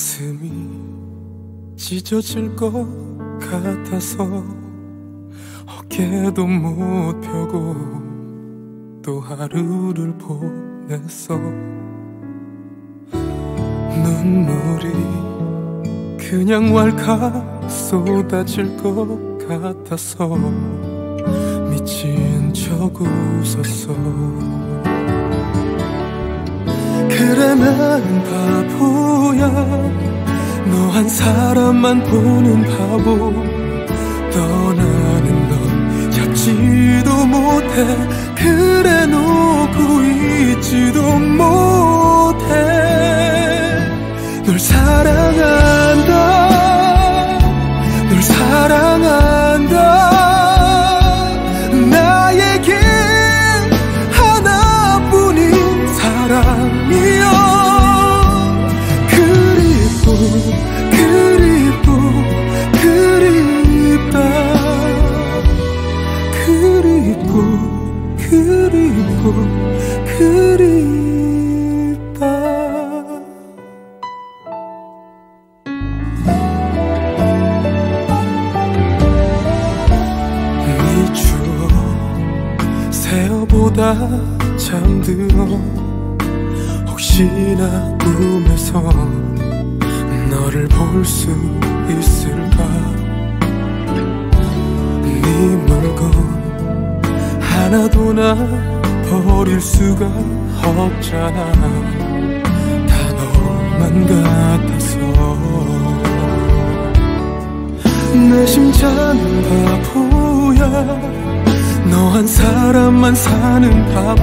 가슴이 찢어질 것 같아서 어깨도 못 펴고 또 하루를 보냈어. 눈물이 그냥 왈칵 쏟아질 것 같아서 미친 척 웃었어. 그래 나는 바보야, 너 한 사람만 보는 바보. 떠나는 넌 잡지도 못해, 그래 놓고 있지도 못해. 널 사랑한다, 널 사랑한다. 그립다. 네 추억 새어보다 잠들어 혹시나 꿈에서 너를 볼 수 있을까. 네 물건 하나도 나 버릴 수가 없잖아, 다 너만 같아서. 내 심장은 바보야, 너 한 사람만 사는 바보.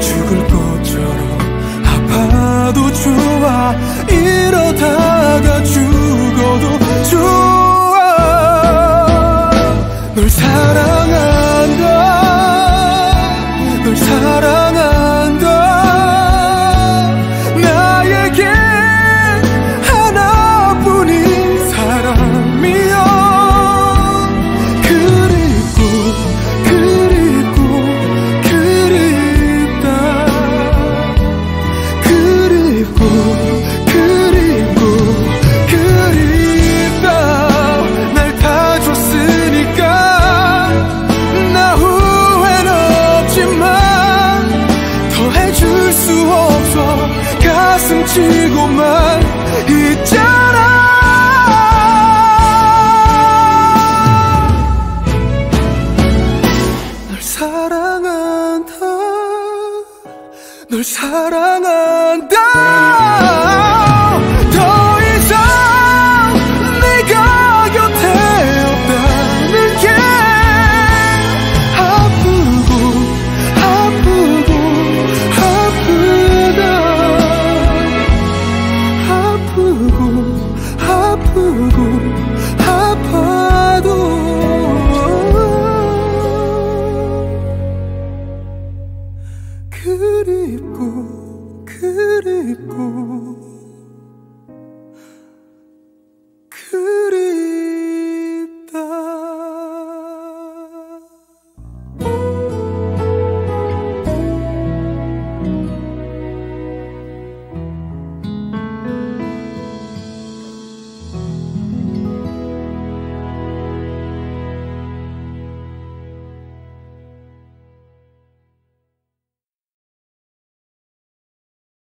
죽을 것처럼 아파도 좋아, 이러다가 죽어도 좋아. 널 사랑한다, 널 사랑한다. 나에게 하나뿐인 사람이여. 그립고 그립고 그립다. 그립고 그립고 그립다. 날 다 줬으니까 가슴 치고만 있잖아. 널 사랑한다, 널 사랑한다. 더 이상 네가 곁에 없다는 게 아프고 아프고 아프고 그립고 그립고